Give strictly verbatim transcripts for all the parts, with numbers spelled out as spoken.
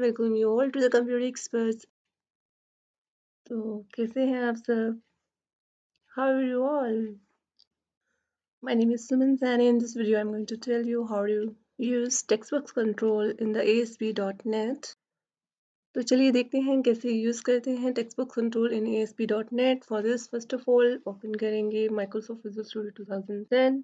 Welcome you all to the computer experts. तो कैसे हैं आप सब? How are you all? My name is Suman Saini. In this video I am going to tell you how you use textbox control in the A S P dot net. तो चलिए देखते हैं कैसे यूज करते हैं textbox control in A S P dot net. For this first of all open करेंगे Microsoft Visual Studio two thousand ten.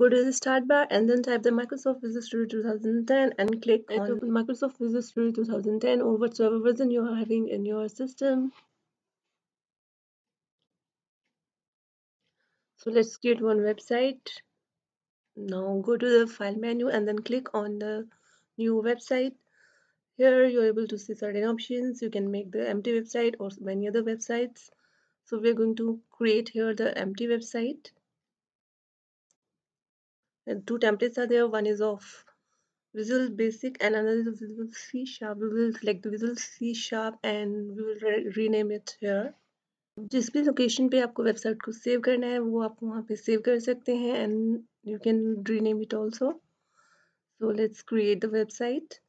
Go to the start bar and then type the Microsoft Visual Studio twenty ten and click on it. Microsoft Visual Studio twenty ten or whatsoever version you are having in your system. So let's create one website. Now go to the file menu and then click on the new website. Here you are able to see certain options. You can make the empty website or many other websites. So we are going to create here the empty website. And two templates are there. One is of Visual Basic and another is Visual C sharp. We will select the Visual C sharp and we will re rename it here. जिस भी location पे आपको website को save करना है वो आप वहाँ पे सेव कर सकते हैं and you can rename it also. So let's create the website.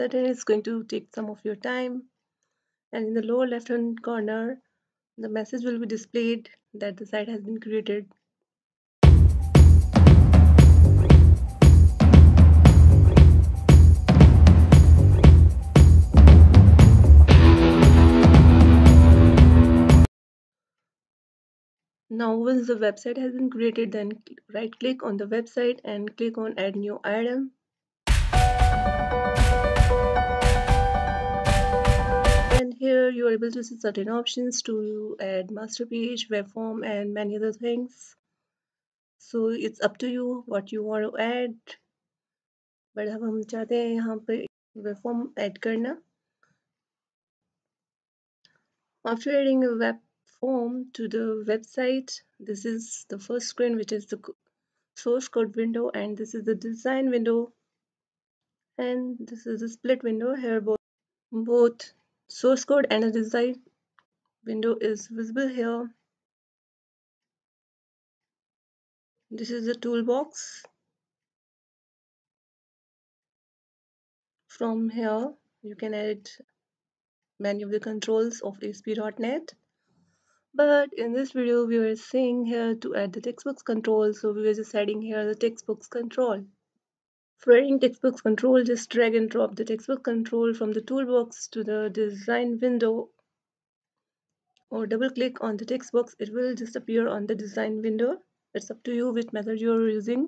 Certainly it's going to take some of your time. And in the lower left hand corner, the message will be displayed that the site has been created. Now once the website has been created, then right click on the website and click on add new item. Here you are able to see certain options to add master page, web form and many other things. So it's up to you what you want to add. But अब हम चाहते हैं यहाँ पे web form add करना. After adding a web form to the website, this is the first screen which is the source code window and this is the design window and this is the split window. Here both both source code and a design window is visible here. This is the toolbox. From here you can edit many of the controls of A S P dot net. But in this video we were saying here to add the TextBox control, so we were just adding here the TextBox control. For adding TextBox control, just drag and drop the TextBox control from the toolbox to the design window, or double click on the TextBox. It will just appear on the design window. It's up to you which method you are using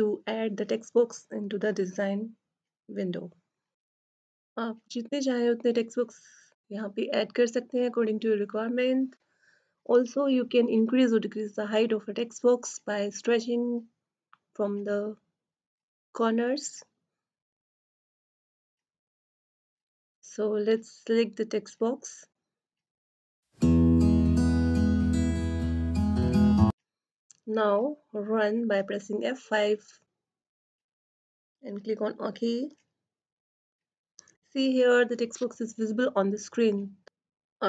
to add the TextBox into the design window. आप जितने चाहे उतने TextBox यहाँ पे add कर सकते हैं according to your requirement. Also, you can increase or decrease the height of a TextBox by stretching from the corners. So let's select the text box. Now run by pressing F five and click on OK. See here the text box is visible on the screen.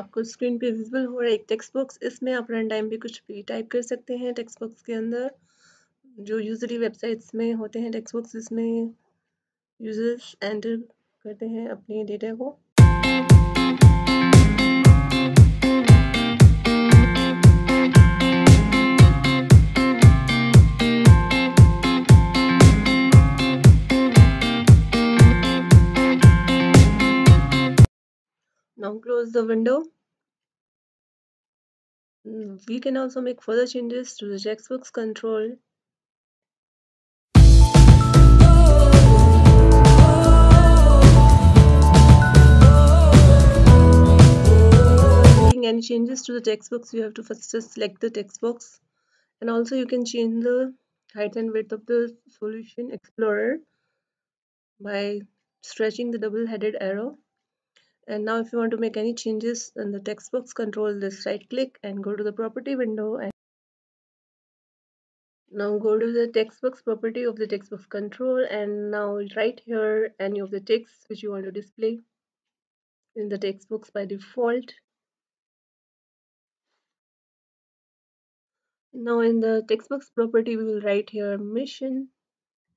आपको screen पे visible हो रहा है एक text box. इसमें आप run time भी कुछ भी type कर सकते हैं text box के अंदर. जो यूजली वेबसाइट्स में होते हैं टेक्स्ट बॉक्स, इसमें यूजर्स एंटर करते हैं अपने डेटा को. Now close the window. We can also make further changes to the text box control. Any changes to the text box, you have to first just select the text box, and also you can change the height and width of the solution explorer by stretching the double headed arrow. And now if you want to make any changes in the text box control, just right click and go to the property window and Now go to the TextBox property of the TextBox control, and now right here any of the text which you want to display in the TextBox by default. Now in the TextBox property we will write here mission,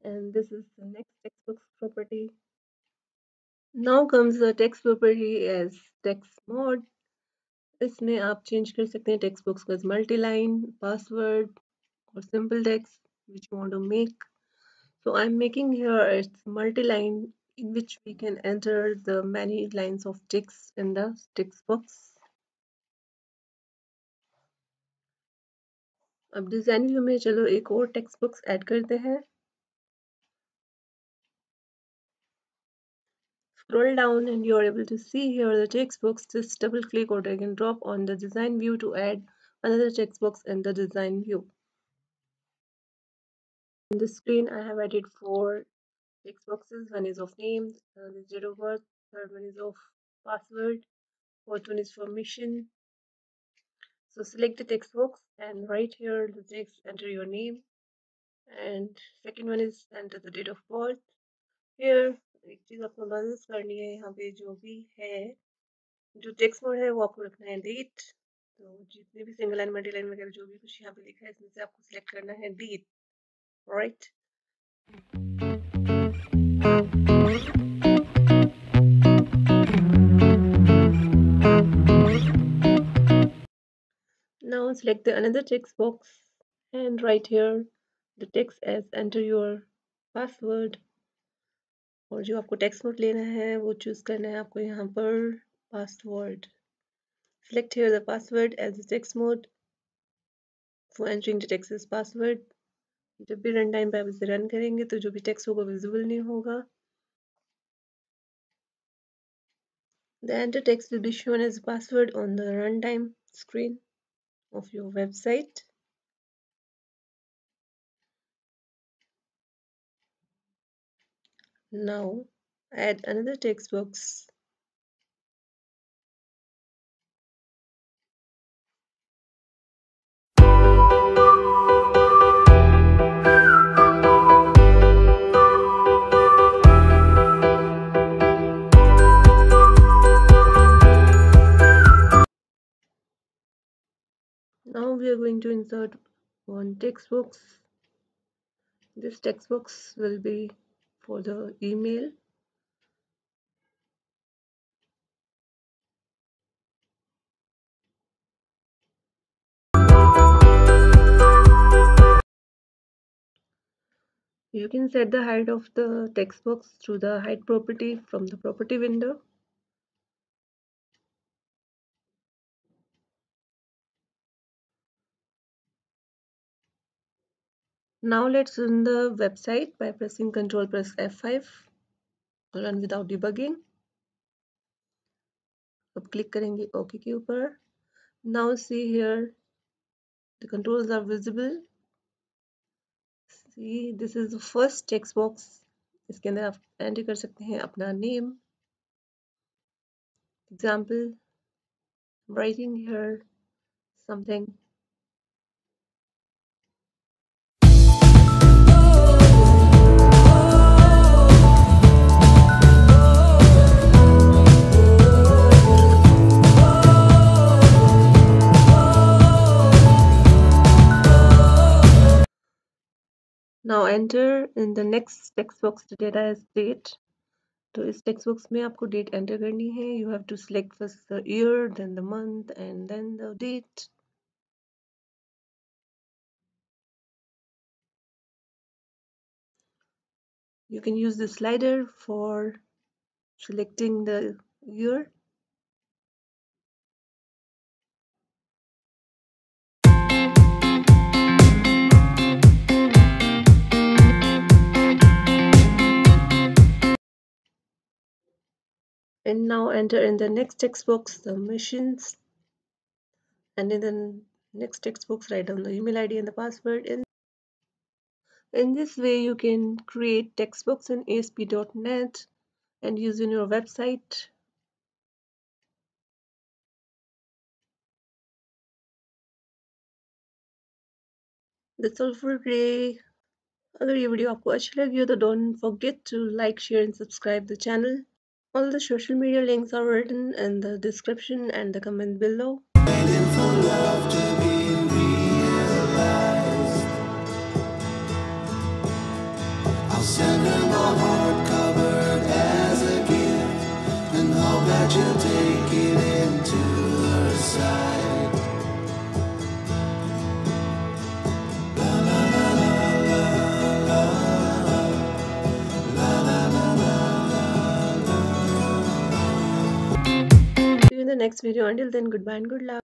and this is the next TextBox property. Now comes the text property as text mode. इसमें आप change कर सकते हैं text box को multi-line, password or simple text which you want to make. So I'm making here it's multi-line, in which we can enter the many lines of text in the text box. अब design view में चलो एक और text box add करते हैं. Scroll down and you are able to see here the text box. Just double click or drag and drop on the design view to add another text box in the design view. In the screen I have added four text boxes. One is of name, third is date of birth, third one is of password, fourth one is for mission. So select the text box and right here the text enter your name, and second one is enter the date of birth. Here एक चीज आपको notice करनी है, यहाँ पे जो भी है जो टेक्स्ट मोड है वो आपको रखना है डेट. तो जितने भी सिंगल लाइन मल्टी लाइन वगैरह जो भी कुछ यहाँ पे लिखा है इसमें से आपको सिलेक्ट करना है date. Right, now select the another text box and right here the text as enter your password. और जो आपको टेक्स्ट मोड लेना है वो चूज करना है आपको यहाँ पर password. Select here the password as the text mode for entering the text as password. जब भी रन टाइम पे आप इसे रन करेंगे तो जो भी टेक्स्ट होगा विजिबल नहीं होगा. The enter text will be shown as password on the run time screen of your website. Now add another text box. Now we are going to insert one text box. This text box will be for the email. You can set the height of the text box through the height property from the property window. Now let's run the website by pressing Ctrl plus F five. Run without debugging. अब click करेंगे OK के ऊपर. Now see here the controls are visible. See this is the first text box. इसके अंदर आप enter कर सकते हैं अपना name. Example, I'm writing here something. Now enter in the next text box the data is date. तो इस text box में आपको date enter करनी है. You have to select first the year, then the month, and then the date. You can use the slider for selecting the year. And now enter in the next text box the missions, and in the next text box write down the email I D and the password. In, in this way you can create text box in A S P dot net and use in your website. that's all for today. अगर ये video आपको अच्छी लगी हो तो don't forget to like, share and subscribe the channel. All the social media links are written in the description and the comment below. Waiting for love to be realized. I'll send her my heart covered as a gift and hope that you'll take it into her side. See you in the next video. Until then, goodbye and good luck.